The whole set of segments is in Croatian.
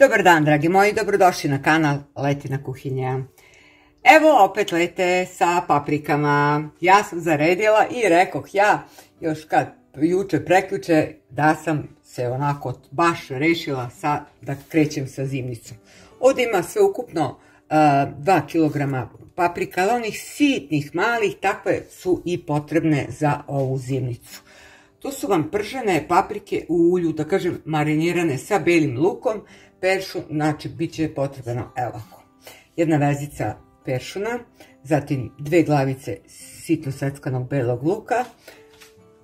Dobar dan, dragi moji, dobrodošli na kanal Letina Kuhinja. Evo opet lete sa paprikama. Ja sam zaredila i rekoh ja još kad juče preključe da sam se onako baš rešila da krećem sa zimnicom. Ovdje ima sve ukupno 2 kg paprika, ali onih sitnih, malih, takve su i potrebne za ovu zimnicu. Tu su vam pržene paprike u ulju, da kažem marinirane sa belim lukom, peršun, znači bit će potrebno, evo ovako, 1 vezica peršuna, zatim 2 glavice sitno seckanog belog luka,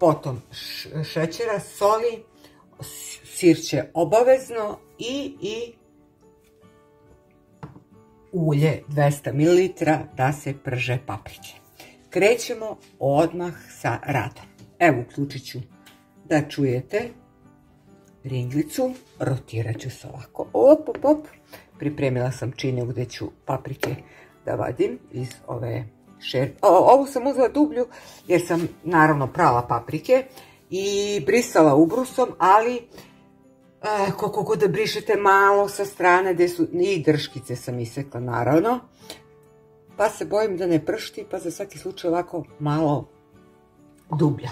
potom šećera, soli, sirće obavezno i ulje 200 ml da se prže paprike. Krećemo odmah sa radom. Evo, uključit ću da čujete ringlicu, rotirat ću se ovako, op, op, op. Pripremila sam činiju gdje ću paprike da vadim iz ove šerpe. Ovu sam uzela dublju jer sam naravno prala paprike i brisala ubrusom, ali koliko god da brišete malo sa strane gdje su, i drškice sam isekla naravno, pa se bojim da ne pršti, pa za svaki slučaj ovako malo dublja.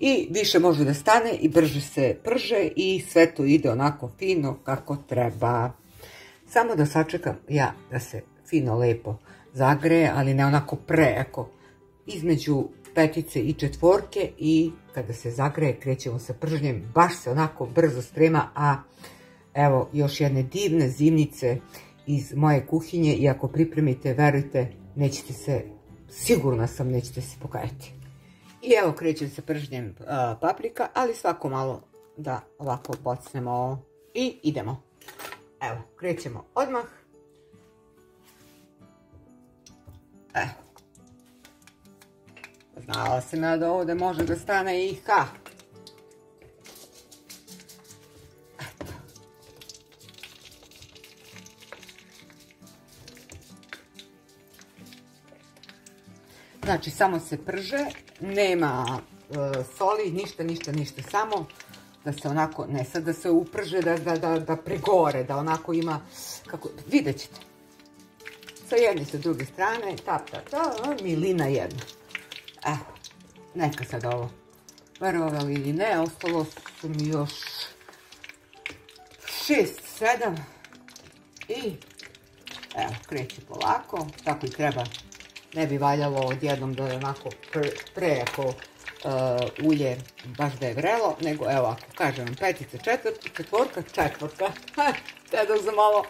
I više može da stane i brže se prže i sve to ide onako fino kako treba. Samo da sačekam ja da se fino lepo zagreje, ali ne onako prejako. Između petice i četvorke i kada se zagreje krećemo sa prženjem. Baš se onako brzo sprema, a evo još jedne divne zimnice iz moje kuhinje i ako pripremite, verujte, nećete se, sigurna sam, nećete se pokajati. I evo krećem sa prženjem paprika, ali svako malo da ovako bocnemo i idemo. Evo, krećemo odmah. Evo. Znala sam ja da ovdje može da stane i ha. Eto. Znači, samo se prže. Nema soli, ništa, samo da se onako, ne sad da se uprže, da pregore, da onako ima, kako, vidjet ćete. Sa jedne, sa druge strane, milina jedna. Evo, neka sad ovo, verovali ili ne, ostalo su mi još 6, 7 i evo, kreću polako, tako i treba. Ne bi valjalo odjednom da je onako prejako ulje baš da je vrelo, nego evo ako kažem vam petice, četvorka, te dok znam ovo,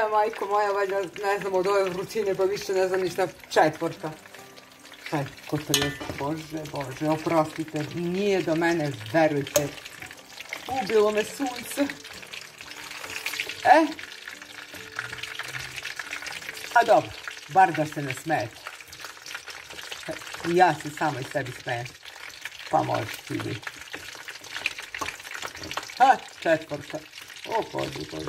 evo majko moja, valjda ne znam od ove vrućine pa više ne znam ništa, četvorka. Kaj, ko to je, bože, oprostite, nije do mene, verujte, ubilo me sunce. A dobro, bar da se ne smete. I ja se samo i sebi smejem. Pa možeš ti biti. Ha, četvorka. O, bože.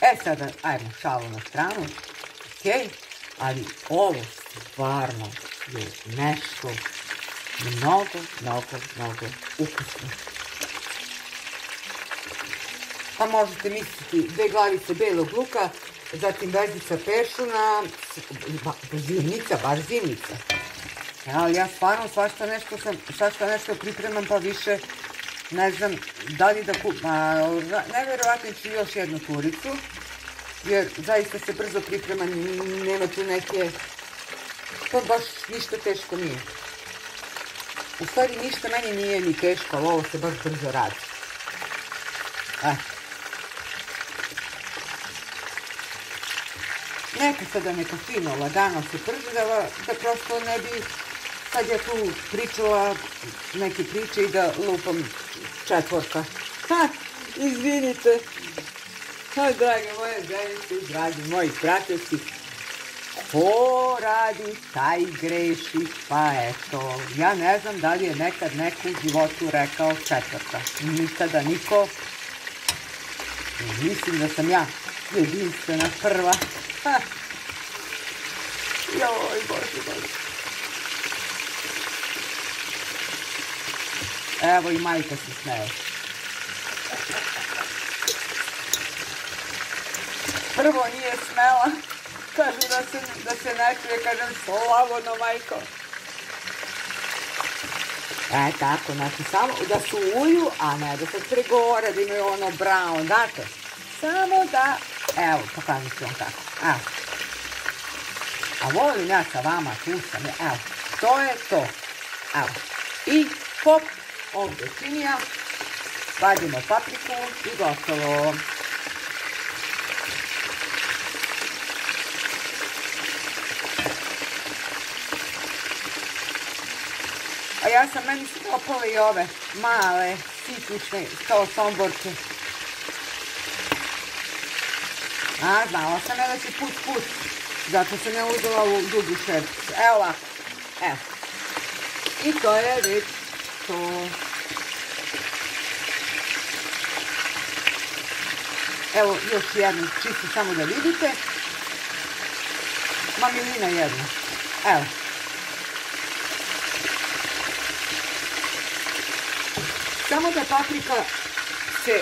E sada, ajmo šalu na stranu. Okej, ali ovo stvarno je nešto mnogo ukusno. Pa možete misliti 2 glavice belog luka, zatim vezica peršuna, baš zimnica. Ali ja stvarno svašta nešto pripremam, pa više ne znam da li da kupim. Najverovatnije ću još jednu turicu, jer zaista se brzo priprema, nema tu neke, to baš ništa teško nije. U stvari ništa meni nije ni teško, ali ovo se baš brzo radi. Neka sada neka fino, lagano se pržila, da prosto ne bi sad ja tu pričala neke priče i da lupam četvorka. Izvinite. Dragi moje zajednice, dragi moji pratioci, ko radi, taj greši, pa eto. Ja ne znam da li je nekad neko u životu rekao četvorka. Nikada niko. Mislim da sam ja jedinstvena prva. Joj, bože. Evo i majka se smeje. prvo nije smela. Kažu da se ne krije, kažem, slavono, majko. E, tako, znači, samo da suju, a ne da se pregore, da imaju ono brown, znate. Samo da, evo, pokazat ću vam tako, evo. A volim ja sa vama, tu sam je, evo, to je to. Evo, i pop, ovdje činija, vadimo papriku i gotovo. A ja sam meni stopala i ove male, sitnične, kao somborke. A, znala sam ja da će put, zato sam ja uzela ovu dugu šerpicu. Evo ovako, evo. I to je već to. Evo, još jednu čistu, samo da vidite. Ma milina jedna. Evo. Samo da paprika se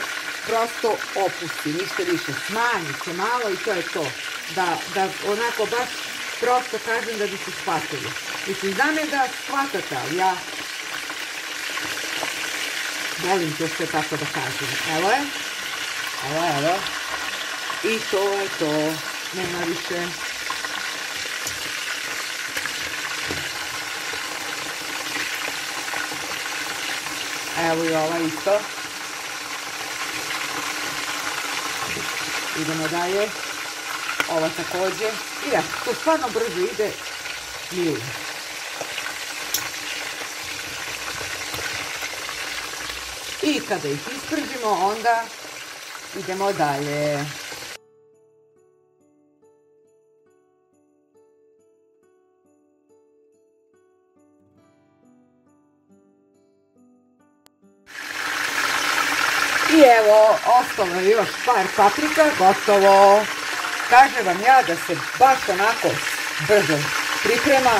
prosto opusti, ništa više, smanji se malo i to je to. Da onako baš prosto kažem da bi se shvatili. Mislim, znam je da shvatate, ali ja volim to sve tako da kažem. Evo je. Evo, evo. I to je to. Nema više. Evo i ova isto. Idemo dalje. Ova također. I da, to stvarno brzo ide. Mili. I kada ih ispržimo, onda idemo dalje. I evo, ostalo je još par paprika, gotovo. Kažem vam ja da se baš onako brzo priprema.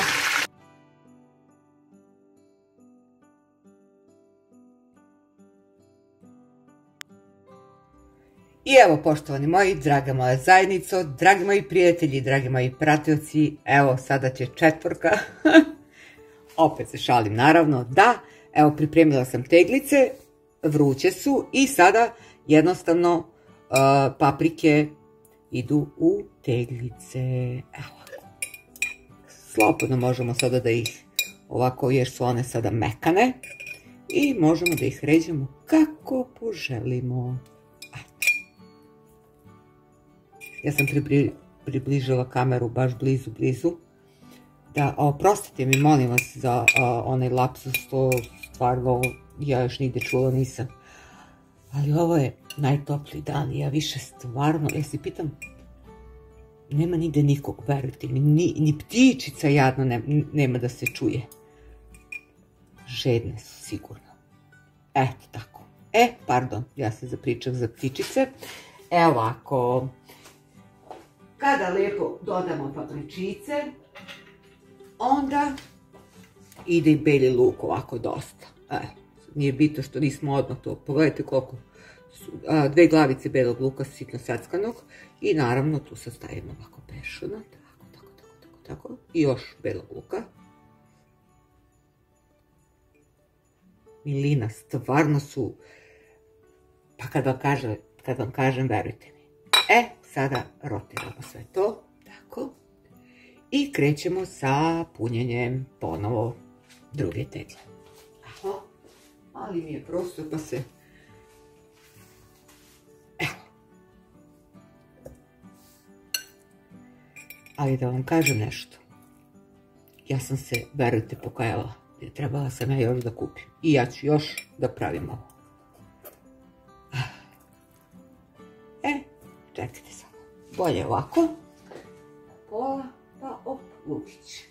I evo, poštovani moji, draga moja zajednico, dragi moji prijatelji, dragi moji pratioci, evo, sada će četvorka. Opet se šalim, naravno, da. Evo, pripremila sam teglice, vruće su i sada jednostavno paprike idu u teglice. Evo, slobodno možemo sada da ih ovako, jer su one sada mekane, i možemo da ih režemo kako poželimo. Ja sam približila kameru baš blizu. Da, oprostite mi, molim vas, za onaj lapsus, to stvarno ja još nigde čula nisam. Ali ovo je najtopliji dan i ja više stvarno, ja se pitam, nema nigde nikog, verujte mi, ni ptičica jadna nema da se čuje. Žedne su sigurno. Eto tako. E, pardon, ja se zapričam za ptičice. Evo ovako. Kada lijepo dodamo papričice, onda ide i beli luk ovako dosta. Nije bitno što nismo odmah to. Pogledajte koliko su, 2 glavice belog luka sitno seckanog, i naravno tu sastavimo ovako pešona, tako, i još belog luka. Milina, stvarno su, pa kad vam kažem, verujte mi. E, sada rotiramo sve to, tako, i krećemo sa punjenjem ponovo druge tegle. Evo, ali mi je prostor pa se, evo. Ali da vam kažem nešto, ja sam se, verujte, pokajala, jer trebala sam ja još da kupim, i ja ću još da pravim ovo. Čekajte sad, bolje ovako, pola, pa op, lukić.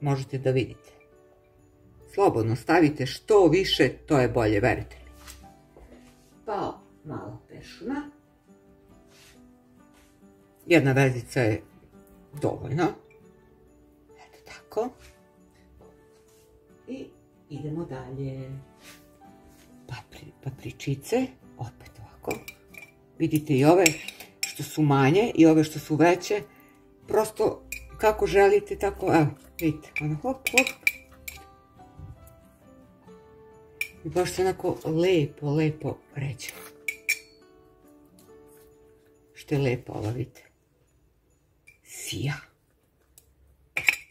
Možete da vidite. Slobodno stavite što više, to je bolje, verite mi. Pa malo pešuna. Jedna vezica je dovoljno. Eto tako. I idemo dalje. Papričice, opet ovako. Vidite i ove što su manje i ove što su veće. Prosto kako želite, tako, evo, vidite, ono hop, hop. I baš se onako lepo, lepo ređe. Što je lepo ova, vidite. Sija.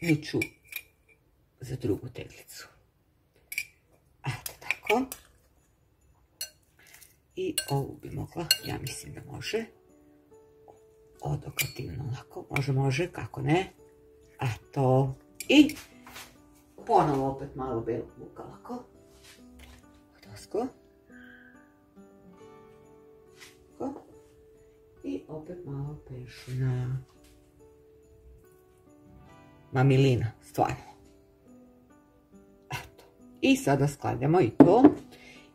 Niču za drugu teglicu. Eto, tako. I ovu bi mogla, ja mislim da može. Odokativno onako, može, može, kako ne. Eto. I ponovo opet malo belog luka ovako. Dosko. I opet malo pešuna. Mamilina, stvarno. Eto. I sada skladamo i to.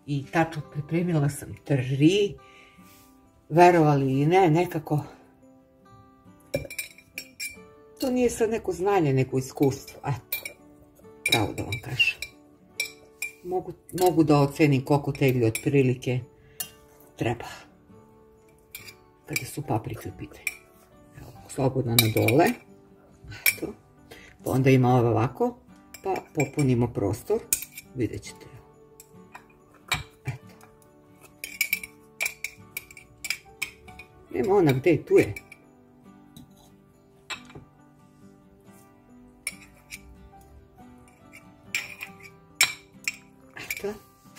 I tačno pripremila sam tri. Verovali ili ne, nekako... To nije sad neko znanje, neko iskustvo. Eto, pravo da vam kažem. Mogu da ocenim koliko tegli otprilike treba. Kada su paprike u pitanju. Evo, slobodno na dole. Eto. Pa onda ima ovo ovako. Pa popunimo prostor. Vidjet ćete. Eto. Nema ona gde tu je.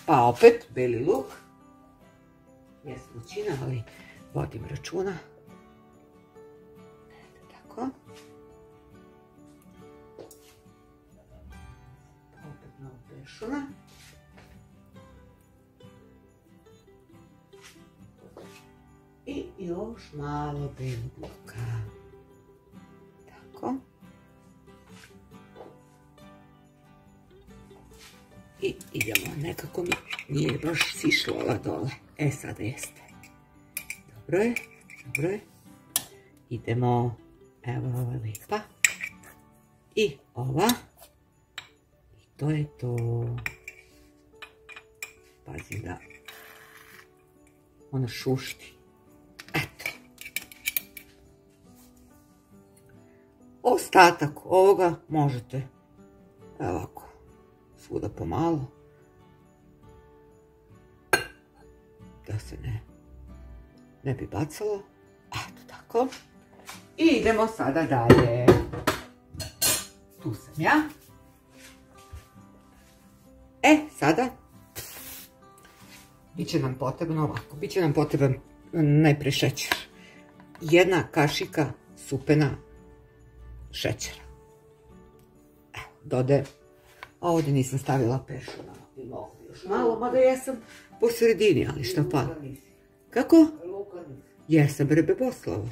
Pa opet beli luk. Jes mučina, ali vodim računa. Tako. Opet malo pešuna. I još malo belog luka. Tako. I idemo, nekako mi nije baš sišlo ova dole. E, sada jeste. Dobro je, dobro je. Idemo, evo ova lipa. I ova. I to je to. Pazim da ona šušti. Eto. Ostatak ovoga možete, evo ovako. Svuda pomalo, da se ne bi bacalo, eto tako. I idemo sada dalje. Tu sam ja. E, sada biće nam potrebno ovako, biće nam potreban najpre šećer. 1 kašika supena šećera. Evo, dode. A ovdje nisam stavila peršuna, imao još malo, mada jesam po sredini, ali šta pa? Kako? Jesam, brebe Boslavo.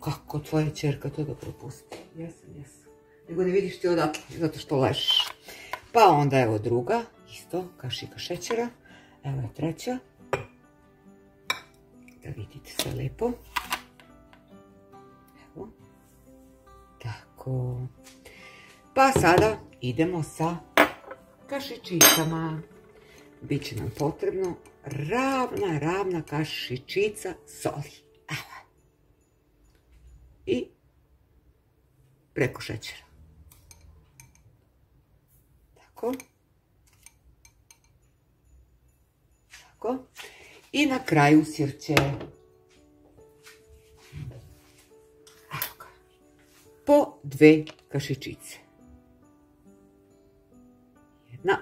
Kako tvoja čerka to da propusti? Jesam. Nego ne vidiš ti odakle, zato što ležiš. Pa onda evo druga, isto, kašika šećera. Evo je treća. Da vidite sve lepo. Evo. Tako. Pa sada... Idemo sa kašičicama. Biće nam potrebno ravna kašičica soli. Evo. I preko šećera. Tako. Tako. I na kraju sirće. Evo ga. Po 2 kašičice.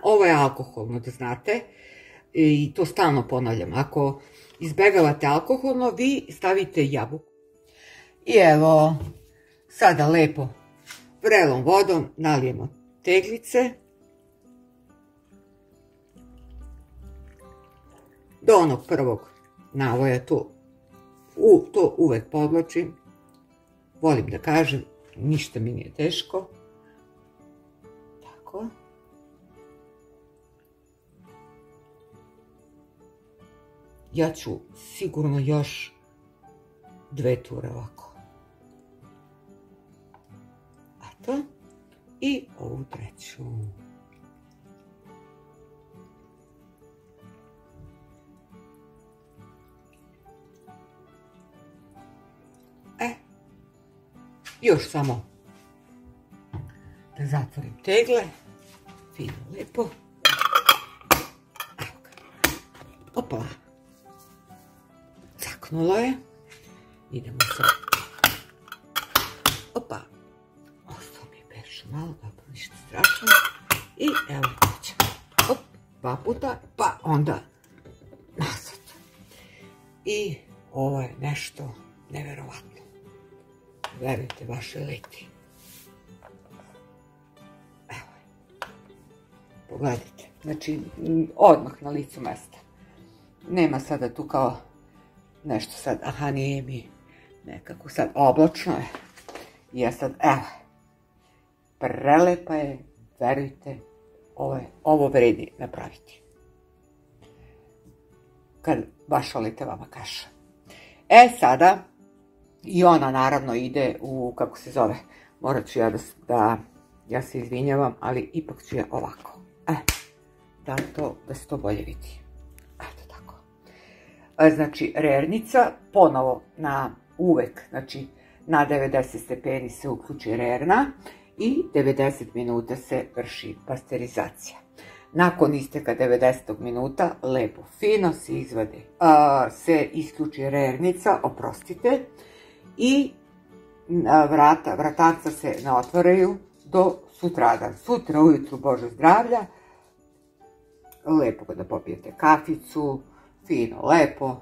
Ovo je alkoholno, da znate, i to stalno ponavljam. Ako izbegavate alkoholno, vi stavite jabuku. I evo, sada lepo vrelom vodom nalijemo teglice. Do onog prvog navoja, to uvek podvlačim. Volim da kažem, ništa mi nije teško. Tako. Ja ću sigurno još 2 ture ovako. Eto. I ovu treću. Još samo da zatvorim tegle. Fino, lepo. Opala. Caknula je. Idemo sad. Opa. Ostao mi beše malo, pa ništa strašno. I evo krećem. Op, dva puta, pa onda nazad. I ovo je nešto neverovatno. Verujte, vaše leti. Evo je. Pogledajte. Znači, odmah na licu mesta. Nema sada tu kao nešto sad, aha, nije mi nekako sad oblačno je. I ja sad, evo. Prelepa je, verujte, ovo vredi napraviti. Kad vaša leta vama kaže. E, sada, i ona naravno ide u, kako se zove, morat ću ja da, ja se izvinjavam, ali ipak ću ja ovako. E, da se to bolje vidi. Eto tako. Znači, rernica, ponovo na uvek, znači, na 90 stepeni se uključi rerna i 90 minuta se vrši pasterizacija. Nakon isteka 90. minuta, lepo, fino se izvade, se isključi rernica, oprostite, i vratarca se ne otvaraju do sutradan. Sutra ujutru, Bože zdravlja, lepo kada popijete kaficu, fino, lepo,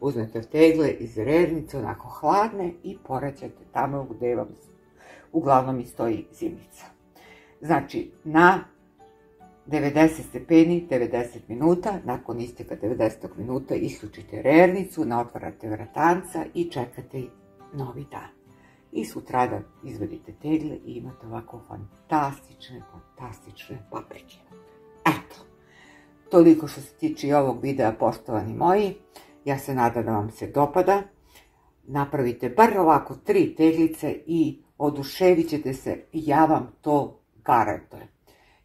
uzmete tegle iz rernice, onako hladne i porećete tamo gde vam uglavnom i stoji zimnica. Znači, na 90 stepeni, 90 minuta, nakon isteka 90 minuta isključite rernicu, ne otvarate vratanca i čekate novi dan. I sutradan izvadite tegle i imate ovako fantastične, fantastične paprike. Eto, toliko što se tiče i ovog videa, poštovani moji. Ja se nadam da vam se dopada. Napravite bar ovako 3 teglice i oduševit ćete se, ja vam to garantujem.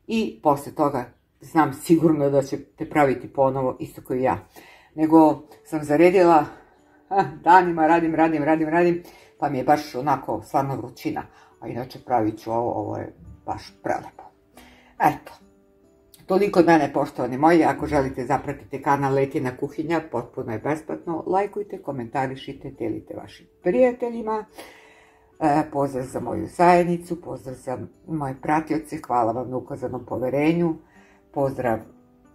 I posle toga znam sigurno da ćete praviti ponovo isto kao i ja. Nego sam zaredila danima, radim, pa mi je baš onako stvarno vrućina. A inače pravit ću ovo je baš prelepo. Eto, toliko od mene, poštovani moji. Ako želite zapratite kanal Letina Kuhinja, potpuno je besplatno. Lajkujte, komentarišite, delite vašim prijateljima. Pozdrav za moju zajednicu, pozdrav za moje pratioce, hvala vam na ukazanom poverenju, pozdrav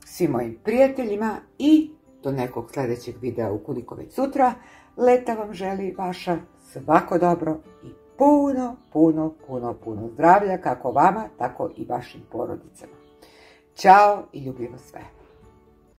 svim mojim prijateljima i do nekog sledećeg videa, ukoliko već sutra. Leta vam želi vaša, svako dobro i puno, puno, puno, puno zdravlja, kako vama, tako i vašim porodicama. Ćao i ljubim vas sve.